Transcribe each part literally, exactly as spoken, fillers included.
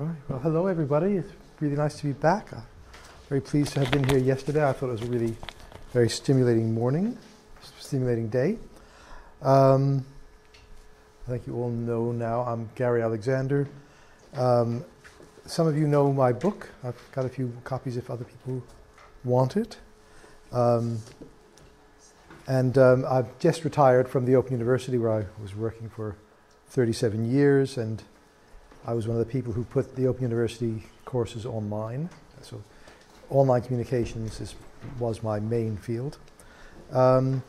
Right. Well, hello, everybody. It's really nice to be back. I'm very pleased to have been here yesterday. I thought it was a really very stimulating morning, stimulating day. Um, I think you all know now I'm Gary Alexander. Um, some of you know my book. I've got a few copies if other people want it. Um, and um, I've just retired from the Open University, where I was working for thirty-seven years, and I was one of the people who put the Open University courses online. So online communications is, was my main field. Um,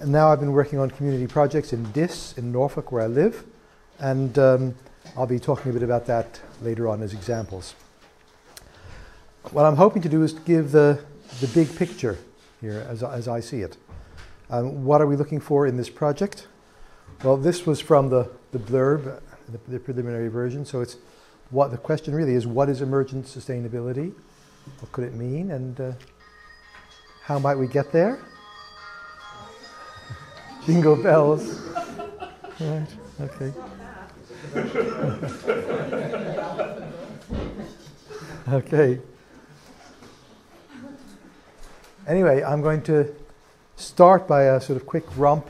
and now I've been working on community projects in Diss in Norfolk, where I live. And um, I'll be talking a bit about that later on as examples. What I'm hoping to do is give the, the big picture here as, as I see it. Um, what are we looking for in this project? Well, this was from the, the blurb, the preliminary version. So it's what the question really is: what is emergent sustainability? What could it mean, and uh, how might we get there? Jingle bells. Right. Okay. Okay. Anyway, I'm going to start by a sort of quick romp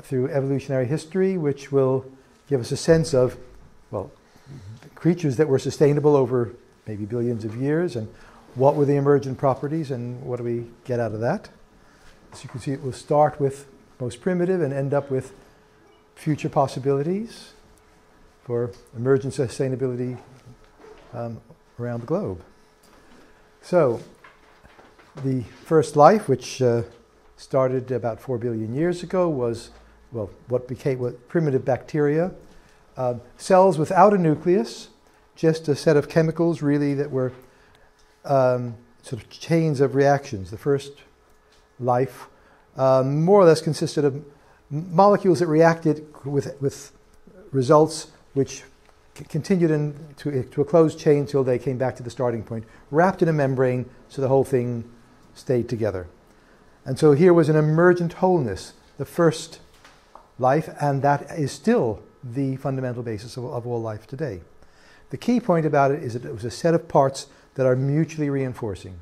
through evolutionary history, which will give us a sense of, well, creatures that were sustainable over maybe billions of years, and what were the emergent properties, and what do we get out of that? As you can see, it will start with most primitive and end up with future possibilities for emergent sustainability um, around the globe. So, the first life, which uh, started about four billion years ago, was well, what became what primitive bacteria, uh, cells without a nucleus, just a set of chemicals really that were um, sort of chains of reactions. The first life um, more or less consisted of molecules that reacted with, with results which c continued in to, to a closed chain until they came back to the starting point, wrapped in a membrane so the whole thing stayed together. And so here was an emergent wholeness, the first life, and that is still the fundamental basis of, of all life today. The key point about it is that it was a set of parts that are mutually reinforcing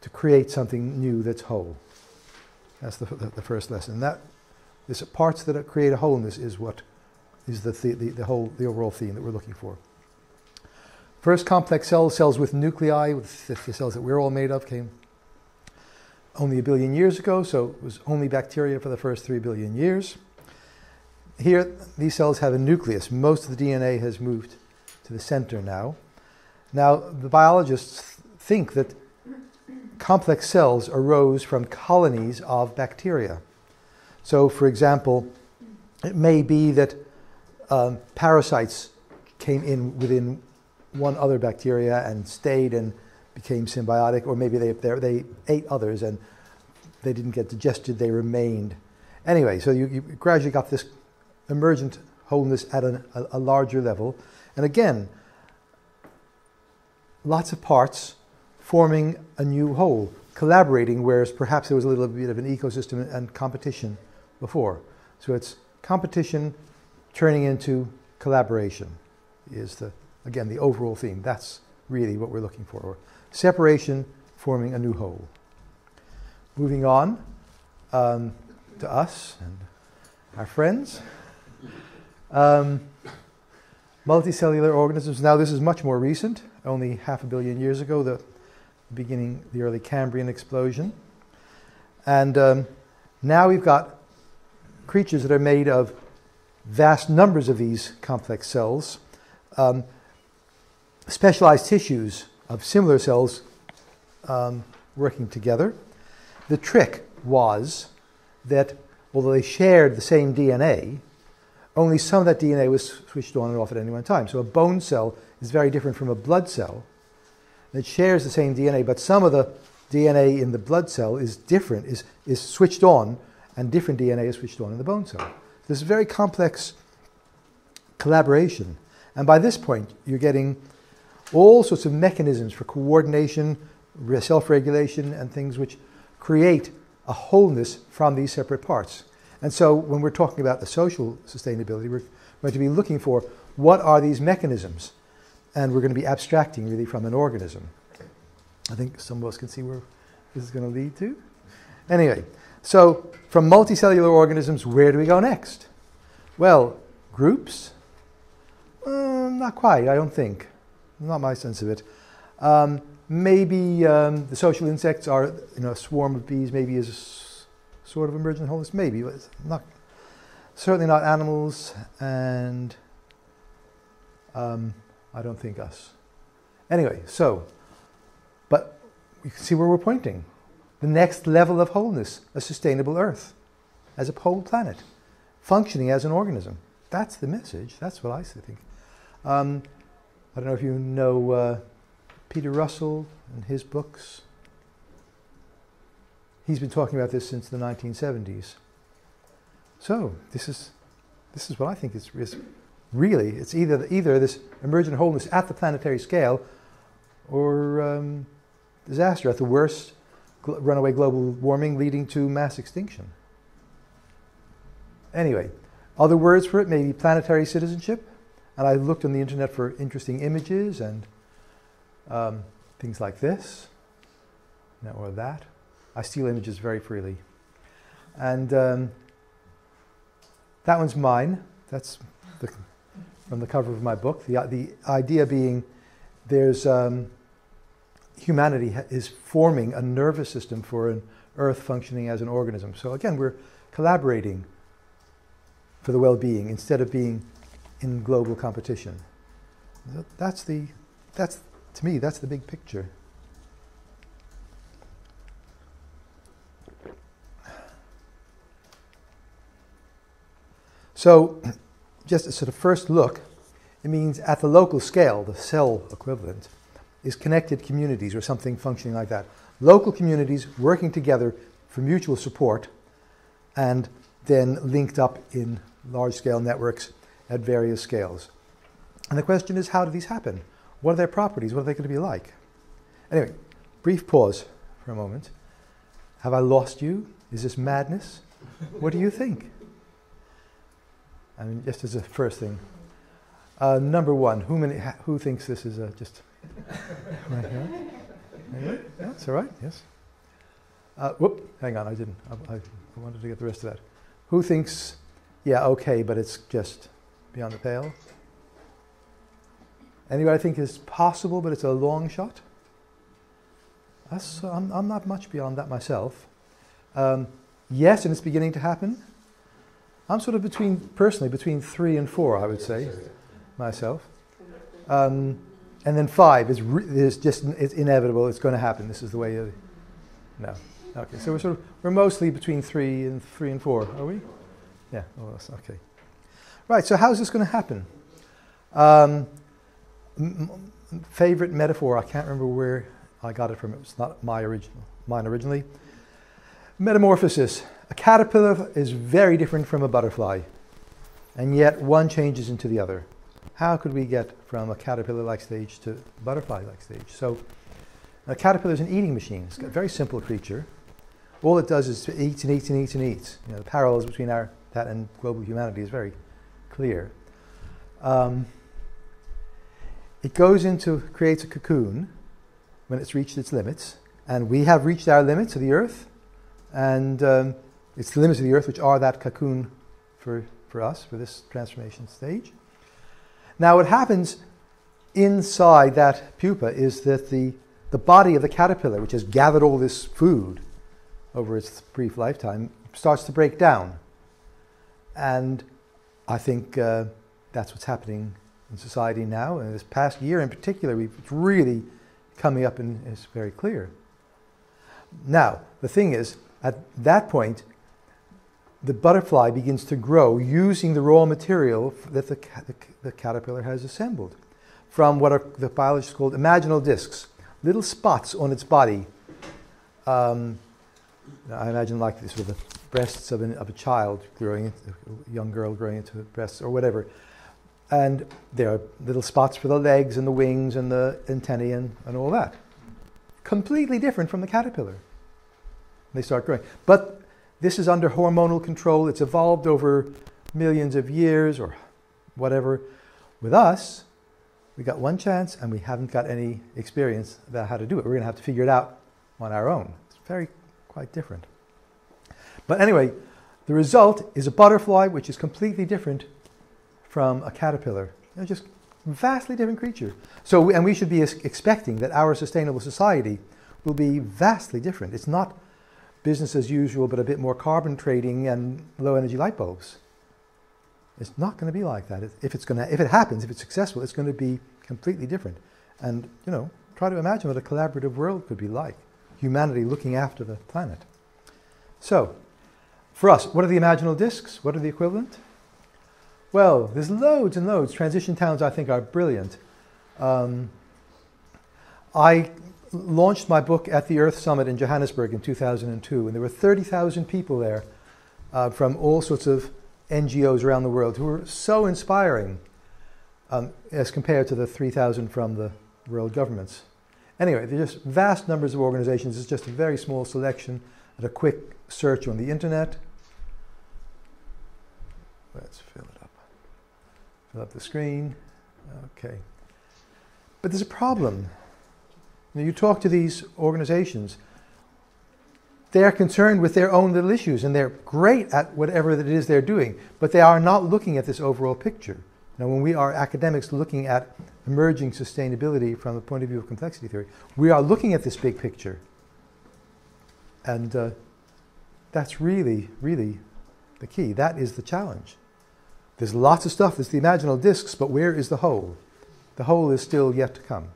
to create something new that's whole. That's the, the, the first lesson. That this parts that create a wholeness is what is the, the, the whole the overall theme that we're looking for. First complex cells, cells with nuclei, with the cells that we're all made of, came only a billion years ago, so it was only bacteria for the first three billion years. Here, these cells have a nucleus. Most of the D N A has moved to the center now. Now, the biologists think that complex cells arose from colonies of bacteria. So, for example, it may be that um, parasites came in within one other bacteria and stayed and became symbiotic, or maybe they, they ate others and they didn't get digested, they remained. Anyway, so you, you gradually got this emergent wholeness at an, a, a larger level. And again, lots of parts forming a new whole, collaborating, whereas perhaps there was a little bit of an ecosystem and competition before. So it's competition turning into collaboration is, the again, the overall theme. That's really what we're looking for. Separation, forming a new whole. Moving on um, to us and our friends. Um, multicellular organisms. Now this is much more recent, only half a billion years ago, the beginning, the early Cambrian explosion. And um, now we've got creatures that are made of vast numbers of these complex cells. Um, specialized tissues of similar cells um, working together. The trick was that although they shared the same D N A, only some of that D N A was switched on and off at any one time. So a bone cell is very different from a blood cell. It shares the same D N A, but some of the D N A in the blood cell is different, is, is switched on, and different D N A is switched on in the bone cell. This is very complex collaboration. And by this point, you're getting all sorts of mechanisms for coordination, self-regulation, and things which create a wholeness from these separate parts. And so when we're talking about the social sustainability, we're going to be looking for what are these mechanisms and we're going to be abstracting really from an organism. I think some of us can see where this is going to lead to. Anyway, so from multicellular organisms, where do we go next? Well, groups? Um, not quite, I don't think. Not my sense of it. Um, maybe um, the social insects are, you know, a swarm of bees maybe is a s sort of emergent holism, maybe, but it's not, certainly not animals, and um, I don't think us. Anyway, so, but you can see where we're pointing. The next level of wholeness, a sustainable Earth, as a whole planet, functioning as an organism. That's the message, that's what I think. Um, I don't know if you know uh, Peter Russell and his books. He's been talking about this since the nineteen seventies. So this is, this is what I think is, is really, it's either, either this emergent wholeness at the planetary scale or um, disaster at the worst, runaway global warming leading to mass extinction. Anyway, other words for it may be planetary citizenship, and I looked on the internet for interesting images and um, things like this, or that. I steal images very freely. And um, that one's mine. That's the, from the cover of my book. The, the idea being there's um, humanity is forming a nervous system for an Earth functioning as an organism. So again, we're collaborating for the well-being instead of being in global competition. That's the, that's, to me, that's the big picture. So just a sort of first look, it means at the local scale, the cell equivalent, is connected communities or something functioning like that. Local communities working together for mutual support and then linked up in large-scale networks at various scales. And the question is, how do these happen? What are their properties? What are they going to be like? Anyway, brief pause for a moment. Have I lost you? Is this madness? What do you think? I mean, just as a first thing. Uh, number one, who, many, who thinks this is a, just... Right here. Anyway, that's all right, yes. Uh, whoop, hang on, I didn't. I, I wanted to get the rest of that. Who thinks, yeah, okay, but it's just beyond the pale? Anybody think it's possible, but it's a long shot? That's, I'm, I'm not much beyond that myself. Um, yes, and it's beginning to happen. I'm sort of between, personally, between three and four, I would say, myself. Um, and then five is, re is just, it's inevitable, it's going to happen. This is the way, you, no. Okay, so we're sort of, we're mostly between three and three and four, are we? Yeah, almost, okay. Right, so how's this going to happen? Um, m m favorite metaphor, I can't remember where I got it from. It was not my original, mine originally. Metamorphosis. A caterpillar is very different from a butterfly, and yet one changes into the other. How could we get from a caterpillar-like stage to butterfly-like stage? So a caterpillar is an eating machine. It's a very simple creature. All it does is it eats and eats and eats and eats. You know, the parallels between our, that and global humanity is very clear. Um, it goes into, creates a cocoon when it's reached its limits. And we have reached our limits of the Earth. And um, it's the limits of the Earth which are that cocoon for, for us, for this transformation stage. Now what happens inside that pupa is that the, the body of the caterpillar, which has gathered all this food over its brief lifetime, starts to break down. And I think uh, that's what's happening in society now. And this past year in particular, we've, it's really coming up and it's very clear. Now, the thing is, at that point, the butterfly begins to grow using the raw material that the, the, the caterpillar has assembled from what are the biologists called imaginal discs, little spots on its body. Um, I imagine like this with the breasts of, an, of a child growing, into, a young girl growing into the breasts or whatever. And there are little spots for the legs and the wings and the antennae and, and all that. Completely different from the caterpillar. They start growing. But this is under hormonal control. It's evolved over millions of years or whatever. With us, We got one chance and we haven't got any experience about how to do it. We're going to have to figure it out on our own. It's very quite different. But anyway, the result is a butterfly which is completely different from a caterpillar. You know, just vastly different creature. So, and we should be expecting that our sustainable society will be vastly different. It's not business as usual, but a bit more carbon trading and low energy light bulbs. It's not going to be like that. If it's going to, if it happens, if it's successful, it's going to be completely different. And, you know, try to imagine what a collaborative world could be like. Humanity looking after the planet. So, for us, what are the imaginal discs? What are the equivalent? Well, there's loads and loads. Transition towns, I think, are brilliant. Um, I launched my book at the Earth Summit in Johannesburg in two thousand two, and there were thirty thousand people there uh, from all sorts of N G Os around the world who were so inspiring um, as compared to the three thousand from the world governments. Anyway, there's just vast numbers of organizations. It's just a very small selection at a quick search on the internet. Let's fill it up. Fill up the screen. Okay. But there's a problem. You know, you talk to these organizations, they're concerned with their own little issues and they're great at whatever it is they're doing, but they are not looking at this overall picture. Now, when we are academics looking at emerging sustainability from the point of view of complexity theory, we are looking at this big picture. And uh, that's really, really the key. That is the challenge. There's lots of stuff. There's the imaginal discs, but where is the whole? The whole is still yet to come.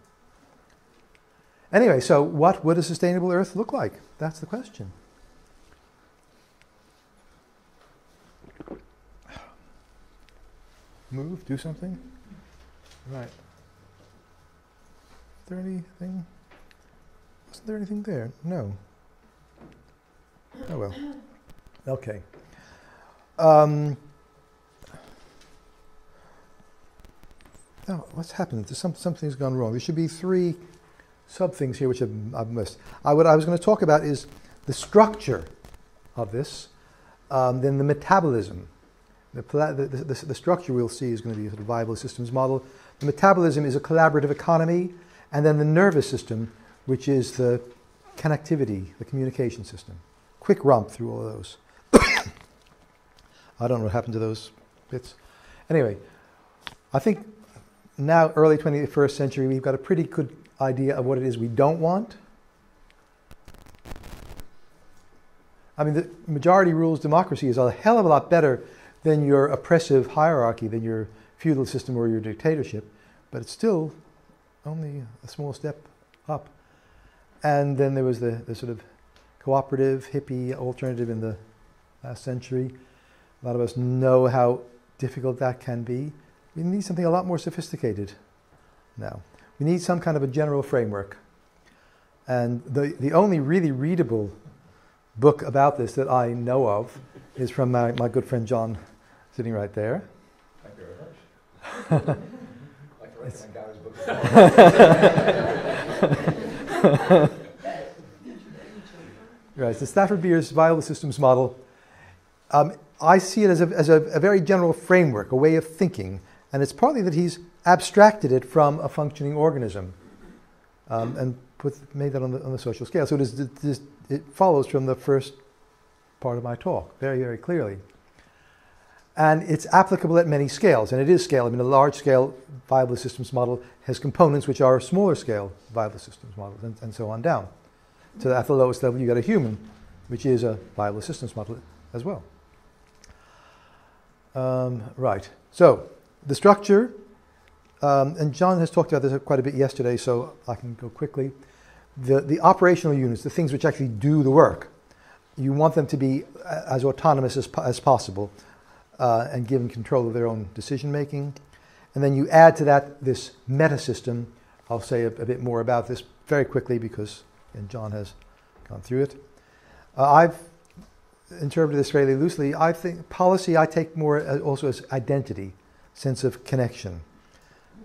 Anyway, so what would a sustainable Earth look like? That's the question. Move, do something. Right. Is there anything? Wasn't there anything there? No. Oh well. Okay. Um, oh, what's happened? There's some, something's gone wrong. There should be three sub-things here which I've, I've missed. I, what I was going to talk about is the structure of this, um, then the metabolism. The, the, the, the structure we'll see is going to be a sort of viable systems model. The metabolism is a collaborative economy, and then the nervous system, which is the connectivity, the communication system. Quick romp through all of those. I don't know what happened to those bits. Anyway, I think now, early twenty-first century, we've got a pretty good idea of what it is we don't want. I mean, the majority rules democracy is a hell of a lot better than your oppressive hierarchy, than your feudal system or your dictatorship, but it's still only a small step up. And then there was the, the sort of cooperative, hippie alternative in the last century. A lot of us know how difficult that can be. We need something a lot more sophisticated now. We need some kind of a general framework. And the, the only really readable book about this that I know of is from my, my good friend John, sitting right there. Thank you very much. I can recommend Gary's book. Right, so Stafford Beer's Viable Systems Model. Um, I see it as, a, as a, a very general framework, a way of thinking. And it's partly that he's abstracted it from a functioning organism um, and put, made that on the, on the social scale. So it, is, it, is, it follows from the first part of my talk very, very clearly. And it's applicable at many scales, and it is scale. I mean, a large-scale viable systems model has components which are smaller-scale viable systems models, and, and so on down. So at the lowest level, you got a human, which is a viable systems model as well. Um, right. So. The structure, um, and John has talked about this quite a bit yesterday, so I can go quickly. The, the operational units, the things which actually do the work, you want them to be as autonomous as, as possible uh, and given control of their own decision-making. And then you add to that this meta-system. I'll say a, a bit more about this very quickly because and John has gone through it. Uh, I've interpreted this fairly loosely. I think policy I take more as, also as identity. Sense of connection.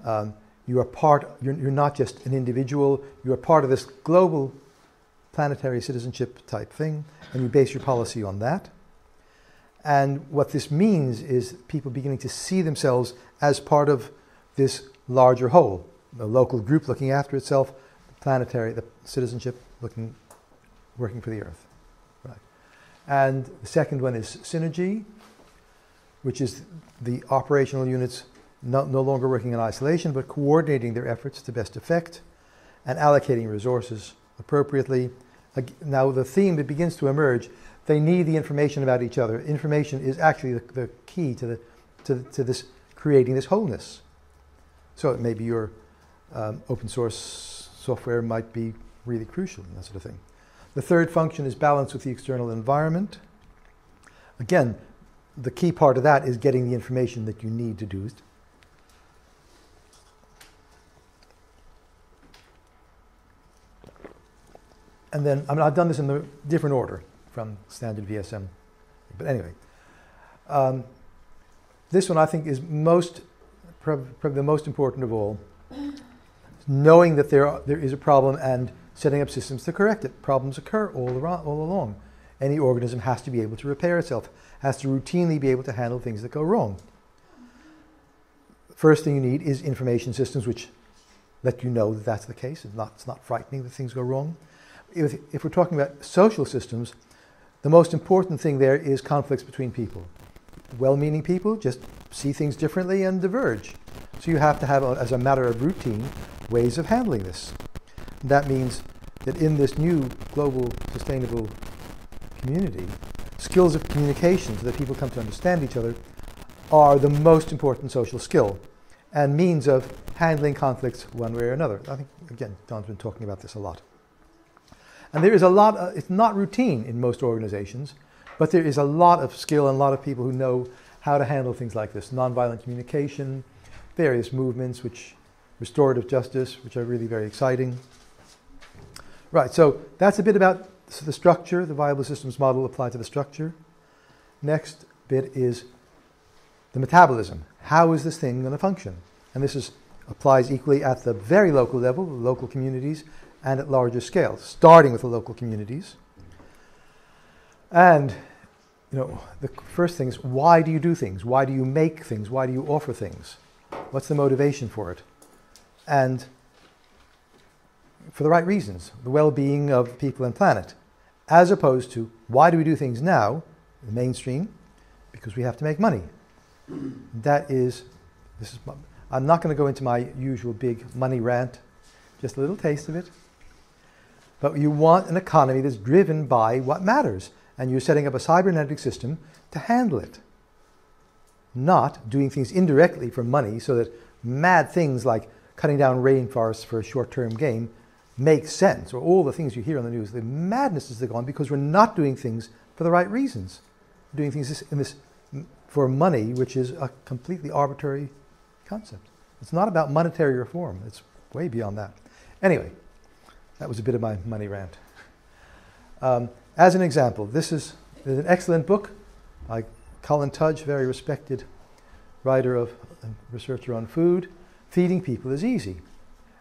Um, you are part, you're, you're not just an individual, you are part of this global planetary citizenship type thing, and you base your policy on that. And what this means is people beginning to see themselves as part of this larger whole, the local group looking after itself, the planetary, the citizenship looking, working for the earth. Right. And the second one is synergy, which is the operational units no, no longer working in isolation, but coordinating their efforts to best effect and allocating resources appropriately. Now the theme that begins to emerge, they need the information about each other. Information is actually the, the key to, the, to, to this creating this wholeness. So it may be your um, open source software might be really crucial and that sort of thing. The third function is balance with the external environment. Again, the key part of that is getting the information that you need to do it. And then, I mean, I've done this in the different order from standard V S M, but anyway. Um, this one I think is most, probably the most important of all, knowing that there, are, there is a problem and setting up systems to correct it. Problems occur all, around, all along. Any organism has to be able to repair itself, has to routinely be able to handle things that go wrong. First thing you need is information systems which let you know that that's the case. It's not, it's not frightening that things go wrong. If, if we're talking about social systems, the most important thing there is conflicts between people. Well-meaning people just see things differently and diverge. So you have to have, a, as a matter of routine, ways of handling this. And that means that in this new global sustainable community, skills of communication so that people come to understand each other are the most important social skill and means of handling conflicts one way or another. I think, again, Don's been talking about this a lot. And there is a lot, of, it's not routine in most organizations, but there is a lot of skill and a lot of people who know how to handle things like this. Nonviolent communication, various movements, which restorative justice, which are really very exciting. Right, so that's a bit about the structure, the viable systems model applied to the structure. Next bit is the metabolism. How is this thing going to function? And this is, applies equally at the very local level, local communities, and at larger scale, starting with the local communities. And, you know, the first thing is, why do you do things? Why do you make things? Why do you offer things? What's the motivation for it? And for the right reasons, the well-being of people and planet, as opposed to, why do we do things now, the mainstream? Because we have to make money. That is, this is, I'm not going to go into my usual big money rant, just a little taste of it. But you want an economy that's driven by what matters, and you're setting up a cybernetic system to handle it. Not doing things indirectly for money so that mad things like cutting down rainforests for a short-term gain make sense, or all the things you hear on the news, the madness is gone because we're not doing things for the right reasons. We're doing things in this for money, which is a completely arbitrary concept. It's not about monetary reform. It's way beyond that. Anyway, that was a bit of my money rant. Um, as an example, this is an excellent book by Colin Tudge, very respected writer of and researcher on food. Feeding people is easy.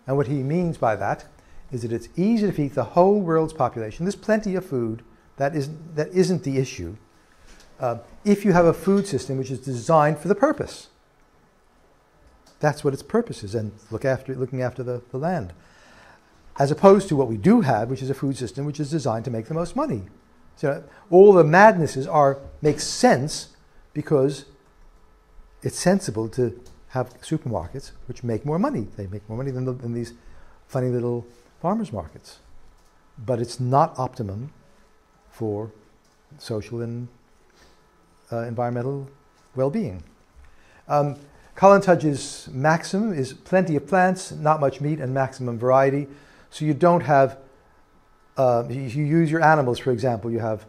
And what he means by that is that it's easy to feed the whole world's population. There's plenty of food. That isn't, that isn't the issue. Uh, if you have a food system which is designed for the purpose. That's what its purpose is, and look after, looking after the, the land. As opposed to what we do have, which is a food system which is designed to make the most money. So all the madnesses are, make sense because it's sensible to have supermarkets which make more money. They make more money than, the, than these funny little farmers markets. But it's not optimum for social and uh, environmental well-being. Um, Colin Tudge's maxim is plenty of plants, not much meat, and maximum variety. So you don't have, uh, you use your animals, for example, you have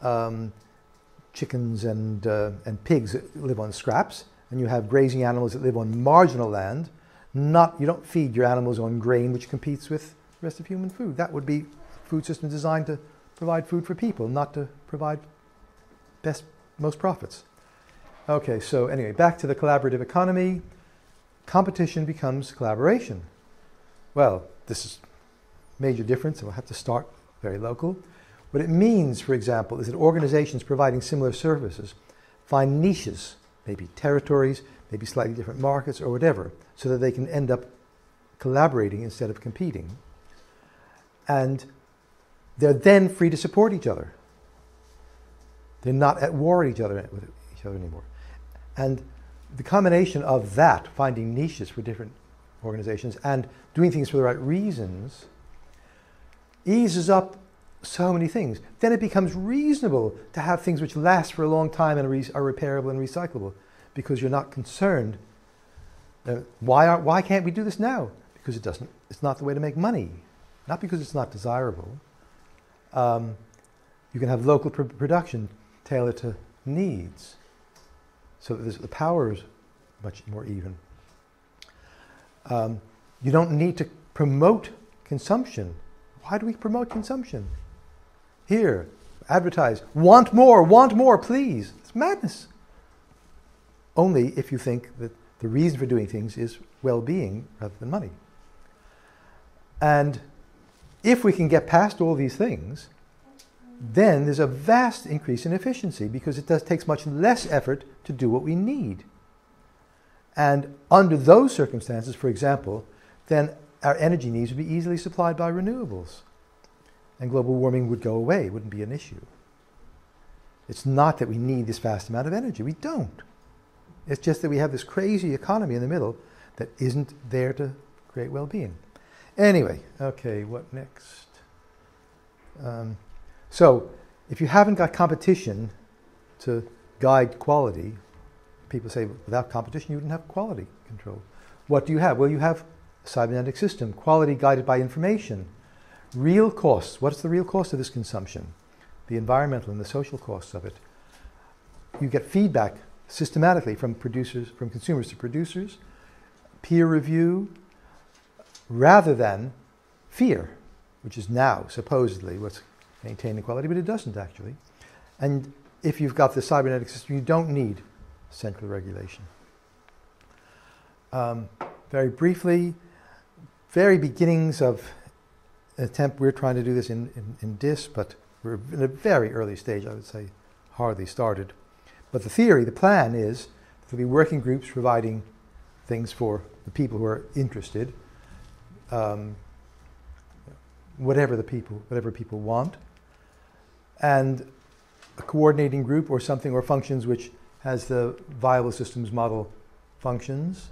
um, chickens and, uh, and pigs that live on scraps, and you have grazing animals that live on marginal land. Not, you don't feed your animals on grain, which competes with the rest of human food. That would be a food system designed to provide food for people, not to provide best, most profits. Okay, so anyway, back to the collaborative economy. Competition becomes collaboration. Well, this is a major difference, and we'll have to start very local. What it means, for example, is that organizations providing similar services find niches, maybe territories, maybe slightly different markets or whatever, so that they can end up collaborating instead of competing. And they're then free to support each other. They're not at war with each other, with each other anymore. And the combination of that, finding niches for different organizations and doing things for the right reasons, eases up so many things. Then it becomes reasonable to have things which last for a long time and are repairable and recyclable, because you're not concerned. Uh, why, are, why can't we do this now? Because it doesn't, it's not the way to make money, not because it's not desirable. Um, you can have local pr production tailored to needs, so that the power is much more even. Um, you don't need to promote consumption. Why do we promote consumption? Here, advertise, want more, want more, please. It's madness. Only if you think that the reason for doing things is well-being rather than money. And if we can get past all these things, then there's a vast increase in efficiency, because it does, takes much less effort to do what we need. And under those circumstances, for example, then our energy needs would be easily supplied by renewables, and global warming would go away. It wouldn't be an issue. It's not that we need this vast amount of energy. We don't. It's just that we have this crazy economy in the middle that isn't there to create well-being. Anyway, okay, what next? Um, So, if you haven't got competition to guide quality, people say, without competition, you wouldn't have quality control. What do you have? Well, you have a cybernetic system, quality guided by information. Real costs. What's the real cost of this consumption? The environmental and the social costs of it. You get feedback systematically from producers, from consumers to producers, peer review, rather than fear, which is now supposedly what's maintain equality, but it doesn't actually. And if you've got the cybernetic system, you don't need central regulation. Um, very briefly, very beginnings of attempt, we're trying to do this in, in, in Diss, but we're in a very early stage, I would say, hardly started. But the theory, the plan is there'll be working groups providing things for the people who are interested, um, whatever the people, whatever people want. And a coordinating group or something, or functions which has the viable systems model functions.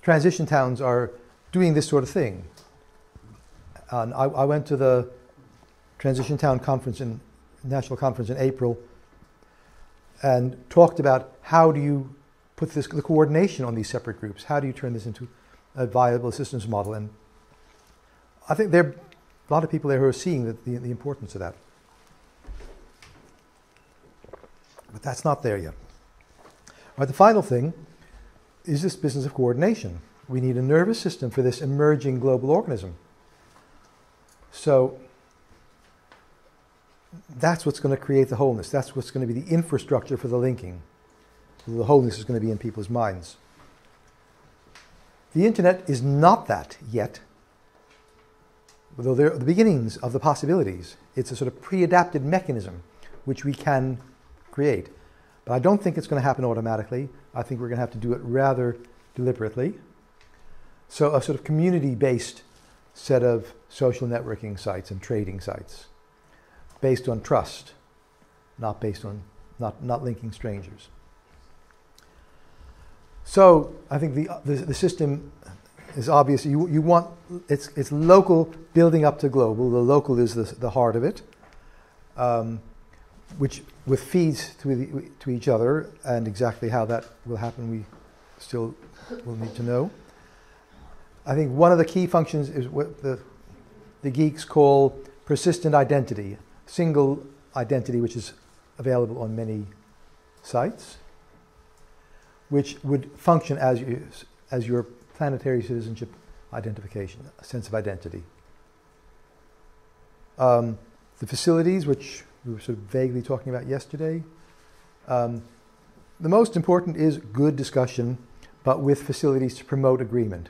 Transition towns are doing this sort of thing. And I, I went to the Transition Town Conference, in, National Conference in April, and talked about how do you put this, the coordination on these separate groups. How do you turn this into a viable systems model? And I think there are a lot of people there who are seeing the, the, the importance of that. But that's not there yet. All right, the final thing is this business of coordination. We need a nervous system for this emerging global organism. So that's what's going to create the wholeness. That's what's going to be the infrastructure for the linking. The wholeness is going to be in people's minds. The internet is not that yet, although there are the beginnings of the possibilities. It's a sort of pre-adapted mechanism which we can create. But I don't think it's going to happen automatically. I think we're going to have to do it rather deliberately. So a sort of community-based set of social networking sites and trading sites based on trust, not based on, not, not linking strangers. So I think the, the, the system is obvious. You, you want, it's, it's local building up to global. The local is the, the heart of it, um, which with feeds to, the, to each other, and exactly how that will happen we still will need to know. I think one of the key functions is what the, the geeks call persistent identity, single identity, which is available on many sites, which would function as, you, as your planetary citizenship identification, a sense of identity. Um, the facilities, which we were sort of vaguely talking about yesterday. Um, the most important is good discussion, but with facilities to promote agreement.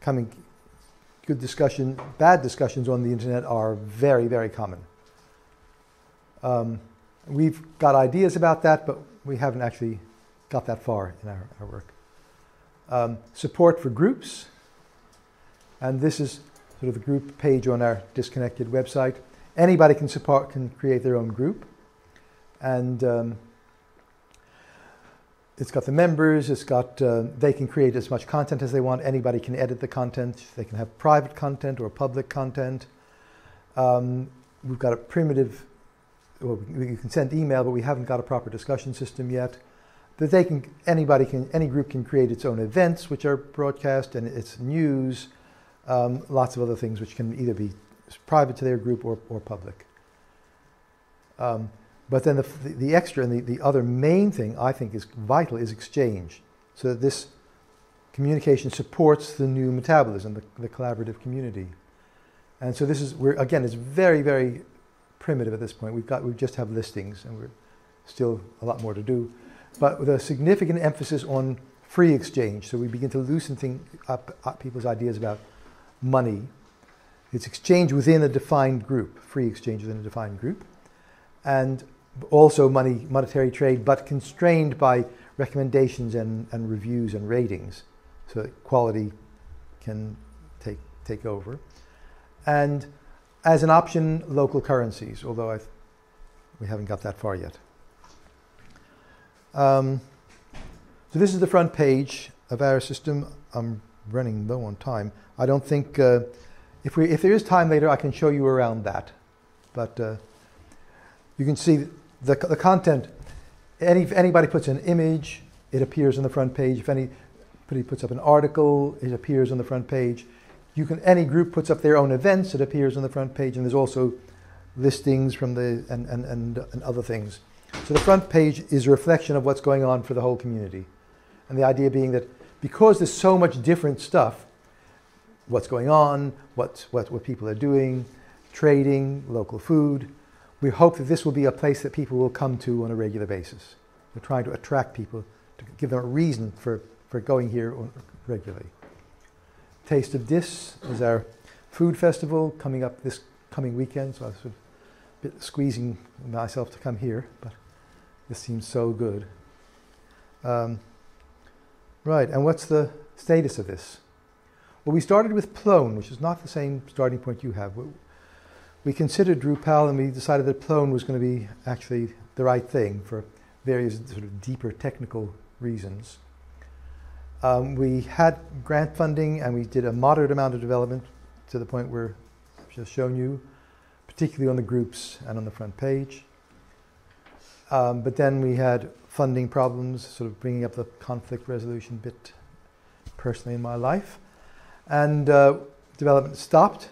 Coming, good discussion, bad discussions on the internet are very, very common. Um, We've got ideas about that, but we haven't actually got that far in our, our work. Um, support for groups. And this is sort of the group page on our Disconnected website. Anybody can support, can create their own group. And um, it's got the members, it's got, uh, they can create as much content as they want. Anybody can edit the content. They can have private content or public content. Um, we've got a primitive, well, you can send email, but we haven't got a proper discussion system yet. But they can, anybody can, any group can create its own events, which are broadcast, and it's news, um, lots of other things which can either be private to their group or, or public. Um, But then the, the extra and the, the other main thing I think is vital is exchange, so that this communication supports the new metabolism, the, the collaborative community. And so this is, we're, again, it's very, very primitive at this point. We've got, we just have listings, and we're still a lot more to do, but with a significant emphasis on free exchange. So we begin to loosen thing up, up people's ideas about money. It's exchange within a defined group, free exchange within a defined group. And also money, monetary trade, but constrained by recommendations and, and reviews and ratings, so that quality can take, take over. And as an option, local currencies, although I've, we haven't got that far yet. Um, so this is the front page of our system. I'm running low on time. I don't think, uh, if, we, if there is time later, I can show you around that. But uh, you can see the, the content. Any, if anybody puts an image, it appears on the front page. If anybody puts up an article, it appears on the front page. You can, any group puts up their own events, it appears on the front page. And there's also listings from the, and, and, and, and other things. So the front page is a reflection of what's going on for the whole community. And the idea being that because there's so much different stuff, what's going on, what, what, what people are doing, trading, local food, we hope that this will be a place that people will come to on a regular basis. We're trying to attract people, to give them a reason for, for going here regularly. Taste of Diss is our food festival coming up this coming weekend, so I was sort of a bit squeezing myself to come here, but this seems so good. Um, right, and what's the status of this? Well, we started with Plone, which is not the same starting point you have. We considered Drupal, and we decided that Plone was going to be actually the right thing for various sort of deeper technical reasons. Um, we had grant funding, and we did a moderate amount of development to the point where I've just shown you, particularly on the groups and on the front page. Um, but then we had funding problems, sort of bringing up the conflict resolution bit personally in my life. And uh, development stopped.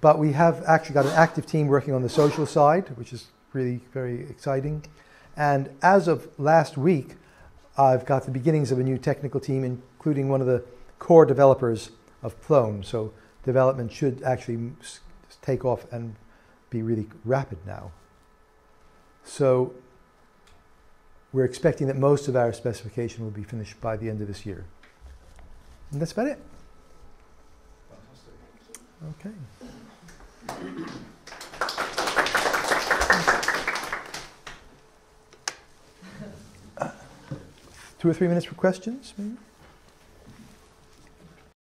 But we have actually got an active team working on the social side, which is really very exciting. And as of last week, I've got the beginnings of a new technical team, including one of the core developers of Plone. So development should actually take off and be really rapid now. So we're expecting that most of our specification will be finished by the end of this year. And that's about it. Okay. Two or three minutes for questions, maybe?